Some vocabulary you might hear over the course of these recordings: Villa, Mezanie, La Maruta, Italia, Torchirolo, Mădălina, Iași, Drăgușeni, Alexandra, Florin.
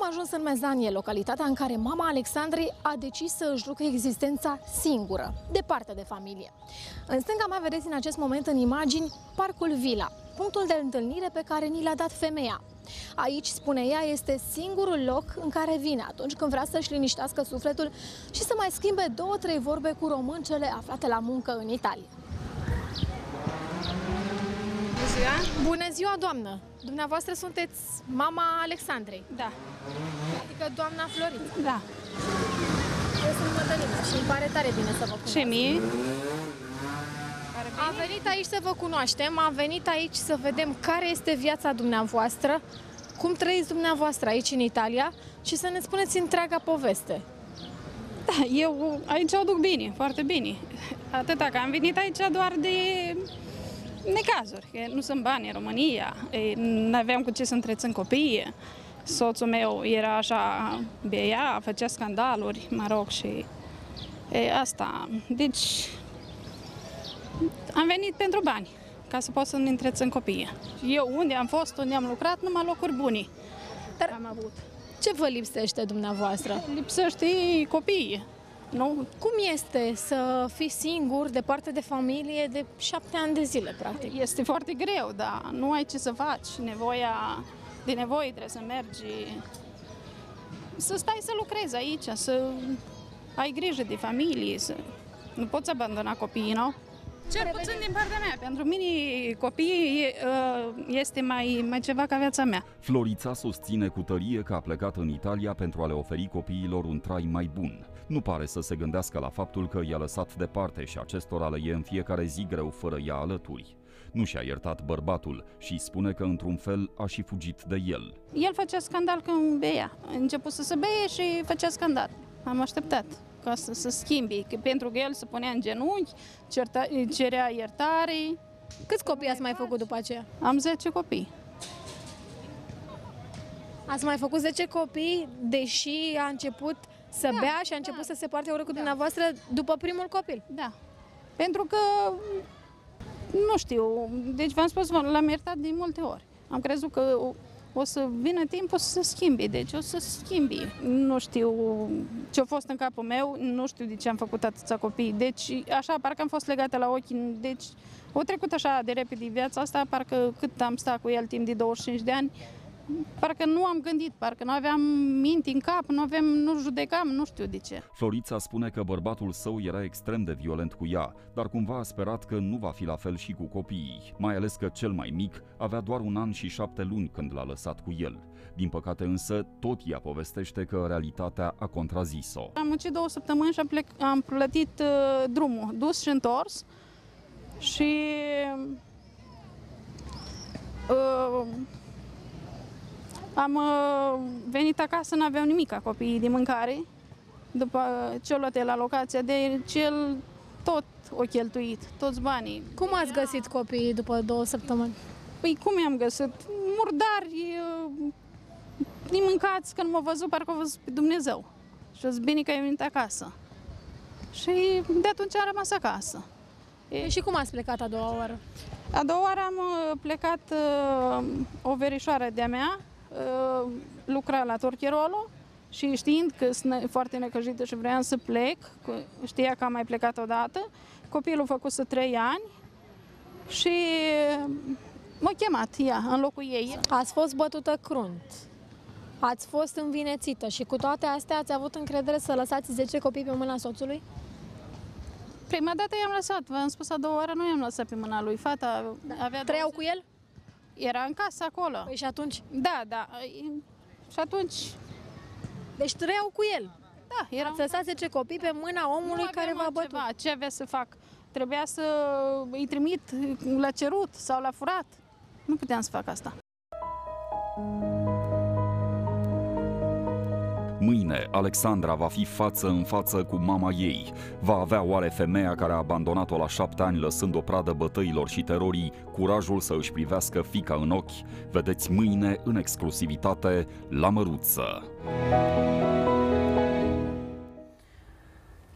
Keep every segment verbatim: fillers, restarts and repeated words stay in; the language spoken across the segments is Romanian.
Am ajuns în Mezanie, localitatea în care mama Alexandrei a decis să își ducă existența singură, departe de familie. În stânga mea vedeți în acest moment în imagini parcul Villa, punctul de întâlnire pe care ni l-a dat femeia. Aici, spune ea, este singurul loc în care vine atunci când vrea să-și liniștească sufletul și să mai schimbe două, trei vorbe cu româncele aflate la muncă în Italia. Bună ziua! Bună ziua, doamnă! Dumneavoastră sunteți mama Alexandrei? Da. Adică doamna Florin? Da. Eu sunt Mădălina și îmi pare tare bine să vă cunosc. Și mie? Am venit aici să vă cunoaștem, am venit aici să vedem care este viața dumneavoastră, cum trăiți dumneavoastră aici în Italia și să ne spuneți întreaga poveste. Da, eu aici o duc bine, foarte bine. Atâta că am venit aici doar de necazuri, că nu sunt bani în România, nu aveam cu ce să întrețin copiii. Soțul meu era așa, beia, făcea scandaluri, mă rog, și e, asta. Deci am venit pentru bani, ca să pot să-mi întrețin copiii. Eu unde am fost, unde am lucrat, numai locuri bune. Dar am avut. Ce vă lipsește dumneavoastră? Lipsește copiii. Nu? Cum este să fii singur, departe de familie, de șapte ani de zile, practic? Este foarte greu, dar nu ai ce să faci. Nevoia, de nevoie trebuie să mergi, să stai să lucrezi aici, să ai grijă de familie, să nu poți abandona copiii, nu? Cel puțin din partea mea. Pentru mine copiii este mai, mai ceva ca viața mea. Florița susține cu tărie că a plecat în Italia pentru a le oferi copiilor un trai mai bun. Nu pare să se gândească la faptul că i-a lăsat departe și acestora le e în fiecare zi greu fără ea alături. Nu și-a iertat bărbatul și spune că într-un fel a și fugit de el. El făcea scandal când bea. A început să se beie și făcea scandal. Am așteptat ca să se schimbi, că pentru că el se punea în genunchi, certa, cerea iertare. Câți copii ați mai făcut după aceea? Am zece copii. Ați mai făcut zece copii, deși a început să da, bea și a început da, să se poarte urât cu da. Dumneavoastră după primul copil? Da. Pentru că, nu știu, deci v-am spus, l-am iertat de multe ori. Am crezut că o, o să vină timpul să se schimbi, deci o să se schimbi. Nu știu ce-a fost în capul meu, nu știu de ce am făcut atâția copii. Deci, așa, parcă am fost legată la ochi, deci o trecut așa de repede viața asta, parcă cât am stat cu el timp de douăzeci și cinci de ani, parcă nu am gândit, parcă nu aveam minti în cap, nu aveam, nu judecam, nu știu de ce. Florița spune că bărbatul său era extrem de violent cu ea, dar cumva a sperat că nu va fi la fel și cu copiii, mai ales că cel mai mic avea doar un an și șapte luni când l-a lăsat cu el. Din păcate însă, tot ea povestește că realitatea a contrazis-o. Am muncit două săptămâni și am, plec, am plătit uh, drumul, dus și întors și Uh, Am venit acasă, nu aveau nimic copiii de mâncare. După ce o luate la locația de cel, tot o cheltuit, toți banii. Cum ați găsit copiii după două săptămâni? Păi cum i-am găsit? Murdari, nimâncați, când m-au văzut, parcă au văzut pe Dumnezeu. Și-o zis, bine că ai venit acasă. Și de atunci am rămas acasă. E... Și cum ați plecat a doua oară? A doua oară am plecat o verișoară de-a mea, lucra la Torchirolo și știind că sunt foarte necăjită și vreau să plec, știa că am mai plecat odată, copilul făcuse trei ani și m-a chemat ea în locul ei. Ați fost bătută crunt, ați fost învinețită și cu toate astea ați avut încredere să lăsați zece copii pe mâna soțului? Prima dată i-am lăsat, v-am spus a doua oară nu i-am lăsat pe mâna lui, fata avea Trăiau cu el? Era în casă acolo. Păi și atunci? Da, da. Și atunci... Deci trăiau cu el. Da, erau... Ați lăsat zece copii pe mâna omului care v-a bătut. Ce avea să fac? Trebuia să îi trimit la cerut sau la furat. Nu puteam să fac asta. Mâine, Alexandra va fi față în față cu mama ei. Va avea oare femeia care a abandonat-o la șapte ani lăsând o pradă bătăilor și terorii curajul să își privească fiica în ochi? Vedeți mâine în exclusivitate la Măruță.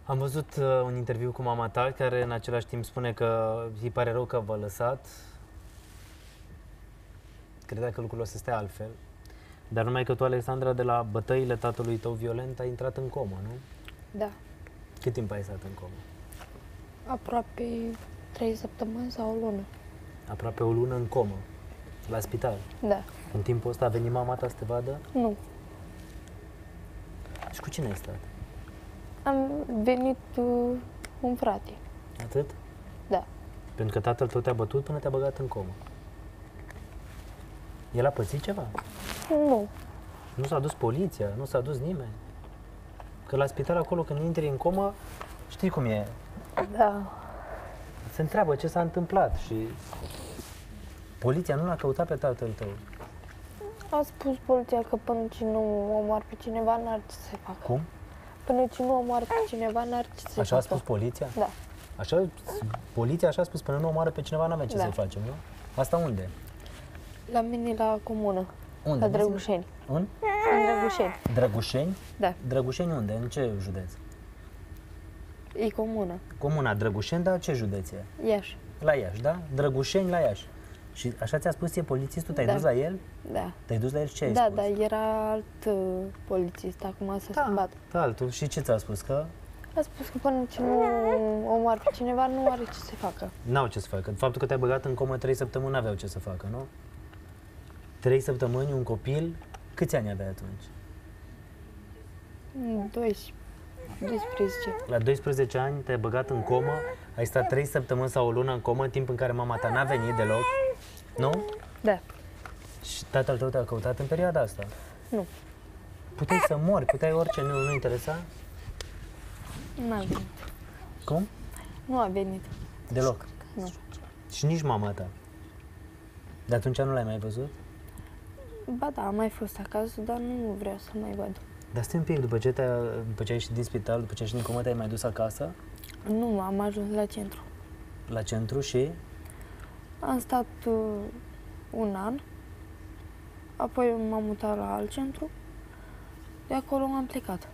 Am văzut un interviu cu mama ta care în același timp spune că îi pare rău că v-a lăsat. Credea că lucrurile o să stea altfel. Dar numai că tu, Alexandra, de la bătăile tatălui tău violent, ai intrat în comă, nu? Da. Cât timp ai stat în comă? Aproape trei săptămâni sau o lună. Aproape o lună în comă? La spital? Da. În timpul ăsta a venit mama ta să te vadă? Nu. Și cu cine ai stat? Am venit uh, un frate. Atât? Da. Pentru că tatăl tău te-a bătut până te-a băgat în comă. El a pățit ceva? Nu. Nu s-a dus poliția, nu s-a dus nimeni. Că la spital acolo când intri în comă, știi cum e. Da. Se întreabă ce s-a întâmplat și poliția nu l-a căutat pe tatăl tău. A spus poliția că până ce nu omoară pe cineva, n-ar ce să facă. Cum? Până ce nu omoară pe cineva, n-ar ce să facă. Așa a spus poliția? Da. Așa, poliția așa a spus, până nu omoară pe cineva, n-avem ce da. să facem, nu? Asta unde? La mine, la comună. Unde? La Drăgușeni. Un? În Drăgușeni. Drăgușeni? Da. Drăgușeni unde? În ce județ? E comună. Comuna Drăgușeni, dar ce județ e? Iași. La Iași, da? Drăgușeni la Iași. Și așa ți-a spus e polițistul? Te-ai da. dus la el? Da. Te-ai dus la el și ce ai da, spus? Da, dar era alt uh, polițist, acum s-a da. schimbat. Da, altul. Și ce ți-a spus? Că? A spus că până ce nu omoară pe cineva, nu are ce să facă. N-au ce să facă. Faptul că te-ai băgat în comă trei săptămâni, n-aveau ce să facă, nu? Trei săptămâni, un copil, câți ani aveai atunci? doisprezece. La doisprezece ani te-ai băgat în comă, ai stat trei săptămâni sau o lună în comă, în timp în care mama ta n-a venit deloc, nu? Da. Și tatăl tău te-a căutat în perioada asta? Nu. Puteai să mori, puteai orice, nu, nu interesa? Nu a venit. Cum? Nu a venit. Deloc? Nu. Și nici mama ta? De atunci nu l-ai mai văzut? Ba da, am mai fost acasă, dar nu vreau să mai văd. Dar stai un pic, după ce, te-a, după ce ai ieșit din spital, după ce ai ieșit din comă, te-ai mai dus acasă? Nu, am ajuns la centru. La centru și? Am stat uh, un an, apoi m-am mutat la alt centru, de acolo am plecat.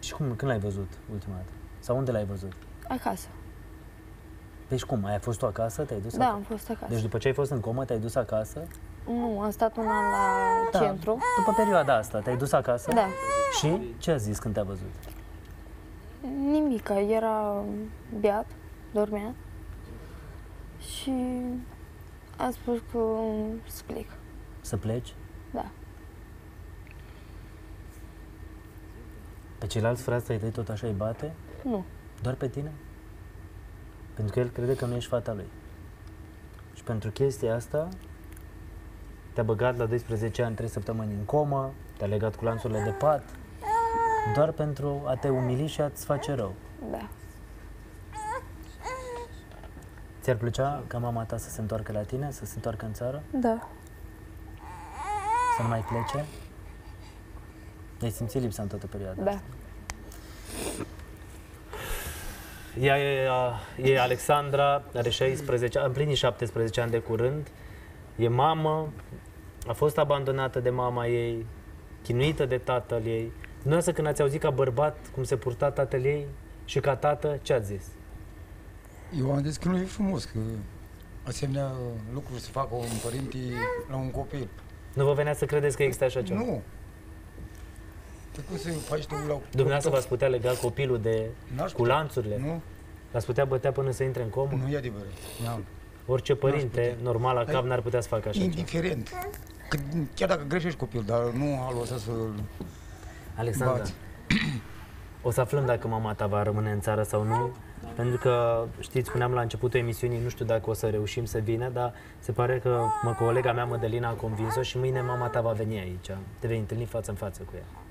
Și cum, când l-ai văzut ultima dată? Sau unde l-ai văzut? Acasă. Deci cum, ai fost tu acasă, te-ai dus? Da, acasă? Am fost acasă. Deci după ce ai fost în comă, te-ai dus acasă? Nu, am stat un an la da. centru. După perioada asta, te-ai dus acasă? Da. Și ce a zis când te-a văzut? Nimica, era beat, dormea și a spus că să plec. Să pleci? Da. Pe ceilalți frați ai tăi tot așa îi bate? Nu. Doar pe tine? Pentru că el crede că nu ești fata lui. Și pentru chestia asta te-a băgat la doisprezece ani, trei săptămâni în comă, te-a legat cu lanțurile de pat, doar pentru a te umili și a-ți face rău. Da. Ți-ar plăcea ca mama ta să se întoarcă la tine, să se întoarcă în țară? Da. Să nu mai plece? Ai simțit lipsa în toată perioada da. asta? Ea e, e Alexandra, are șaisprezece, a împlinit șaptesprezece ani de curând, e mamă, a fost abandonată de mama ei, chinuită de tatăl ei. Dumneavoastră când ați auzit ca bărbat cum se purta tatăl ei și ca tată, ce ați zis? Eu am zis că nu e frumos, că asemenea lucruri se facă un părinte la un copil. Nu vă venea să credeți că există așa ceva? Nu. Dumneavoastră v-ați putea lega copilul de cu lanțurile? Nu. L-ați putea bătea până să intre în comă? Nu, e adevărat. Orice părinte normal la cap n-ar putea să facă așa. Indiferent. Că, chiar dacă greșești copil, dar nu a lăsat să-l Alexandra, bați. O să aflăm dacă mama ta va rămâne în țară sau nu. Pentru că, știți, spuneam la începutul emisiunii, nu știu dacă o să reușim să vină, dar se pare că mă, colega mea, Mădălina, a convins-o și mâine mama ta va veni aici. Te vei întâlni față în față cu ea.